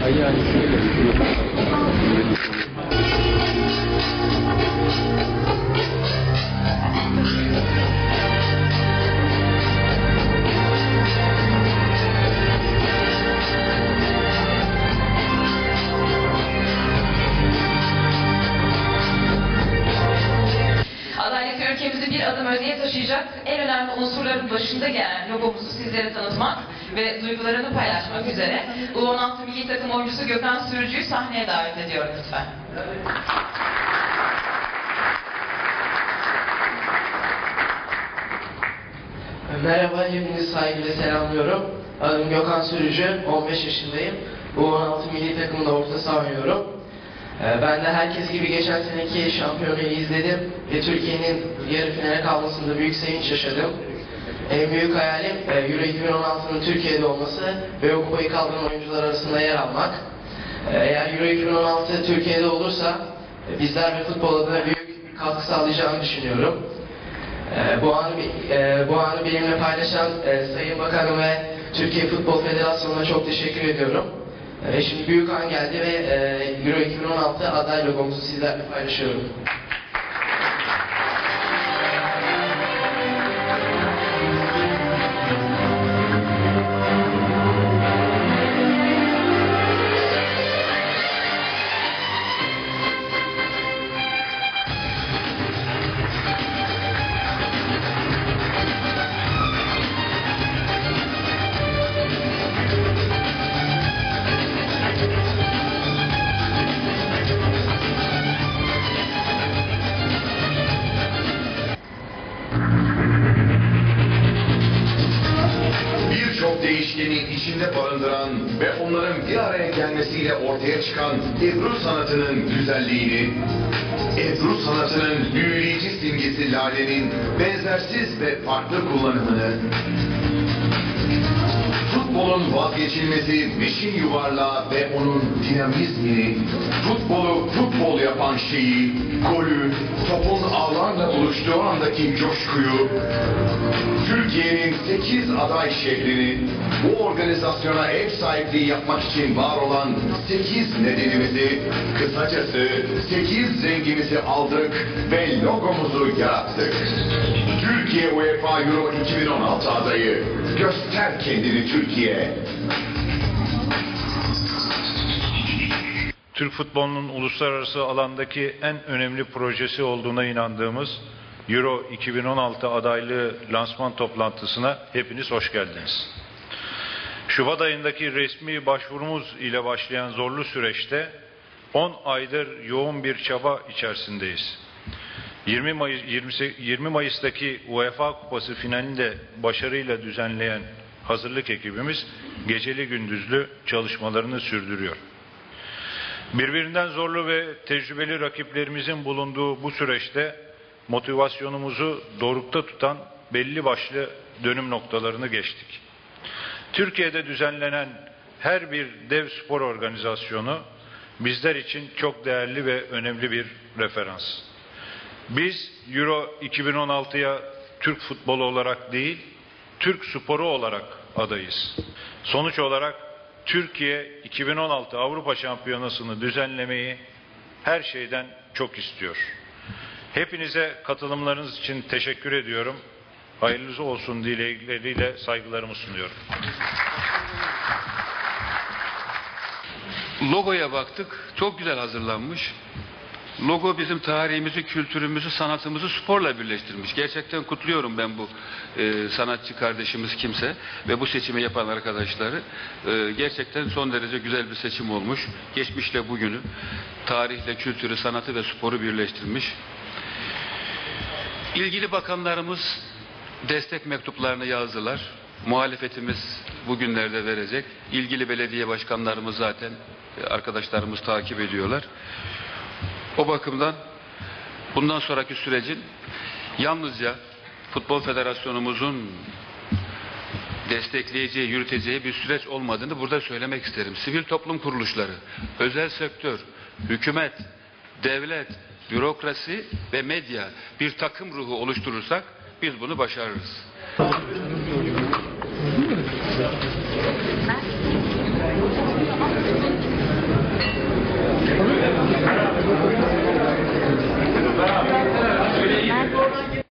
Adalet ülkemizi bir adım öteye taşıyacak en önemli unsurların başında gelen logomuzu sizlere tanıtmak ve duygularını paylaşmak üzere U16 milli takım oyuncusu Gökhan Sürücü'yü sahneye davet ediyorum lütfen. Merhaba, hepinizi saygıyla selamlıyorum. Adım Gökhan Sürücü, 15 yaşındayım. U16 milli takımda orta saha oynuyorum. Ben de herkes gibi geçen seneki şampiyonayı izledim ve Türkiye'nin yarı finale kalmasında büyük sevinç yaşadım. En büyük hayalim Euro 2016'nın Türkiye'de olması ve o kupayı kaldıran oyuncular arasında yer almak. Eğer Euro 2016 Türkiye'de olursa bizler ve futbol adına büyük katkı sağlayacağını düşünüyorum. Bu anı benimle paylaşan Sayın Bakanım ve Türkiye Futbol Federasyonu'na çok teşekkür ediyorum. Şimdi büyük an geldi ve Euro 2016 aday logomuzu sizlerle paylaşıyorum. İçinde barındıran ve onların bir araya gelmesiyle ortaya çıkan Ebru sanatının güzelliğini, Ebru sanatının büyüleyici simgesi lalenin benzersiz ve farklı kullanımını, futbolun vazgeçilmezi meşin yuvarlağı ve onun dinamizmini, futbolu futbol yapan şeyi, golü, topun ağlarla buluştuğu andaki coşkuyu, Türkiye'nin 8 aday şehrini, bu organizasyona ev sahipliği yapmak için var olan 8 nedenimizi, kısacası 8 rengimizi aldık ve logomuzu yarattık. Türkiye UEFA Euro 2016 adayı, göster kendini Türkiye. Türk futbolunun uluslararası alandaki en önemli projesi olduğuna inandığımız Euro 2016 adaylığı lansman toplantısına hepiniz hoş geldiniz. Şubat ayındaki resmi başvurumuz ile başlayan zorlu süreçte 10 aydır yoğun bir çaba içerisindeyiz. 20 Mayıs'taki UEFA Kupası finalini de başarıyla düzenleyen hazırlık ekibimiz geceli gündüzlü çalışmalarını sürdürüyor. Birbirinden zorlu ve tecrübeli rakiplerimizin bulunduğu bu süreçte motivasyonumuzu dorukta tutan belli başlı dönüm noktalarını geçtik. Türkiye'de düzenlenen her bir dev spor organizasyonu bizler için çok değerli ve önemli bir referans. Biz Euro 2016'ya Türk futbolu olarak değil, Türk sporu olarak adayız. Sonuç olarak Türkiye 2016 Avrupa Şampiyonası'nı düzenlemeyi her şeyden çok istiyor. Hepinize katılımlarınız için teşekkür ediyorum. Hayırlısı olsun dilekleriyle saygılarımı sunuyorum. Logoya baktık. Çok güzel hazırlanmış. Logo bizim tarihimizi, kültürümüzü, sanatımızı sporla birleştirmiş. Gerçekten kutluyorum ben bu sanatçı kardeşimiz kimse ve bu seçimi yapan arkadaşları. Gerçekten son derece güzel bir seçim olmuş. Geçmişle bugünü, tarihle kültürü, sanatı ve sporu birleştirmiş. İlgili bakanlarımız destek mektuplarını yazdılar. Muhalefetimiz bugünlerde verecek. İlgili belediye başkanlarımız zaten arkadaşlarımız takip ediyorlar. O bakımdan bundan sonraki sürecin yalnızca Futbol Federasyonumuzun destekleyeceği, yürüteceği bir süreç olmadığını burada söylemek isterim. Sivil toplum kuruluşları, özel sektör, hükümet, devlet, bürokrasi ve medya bir takım ruhu oluşturursak biz bunu başarırız.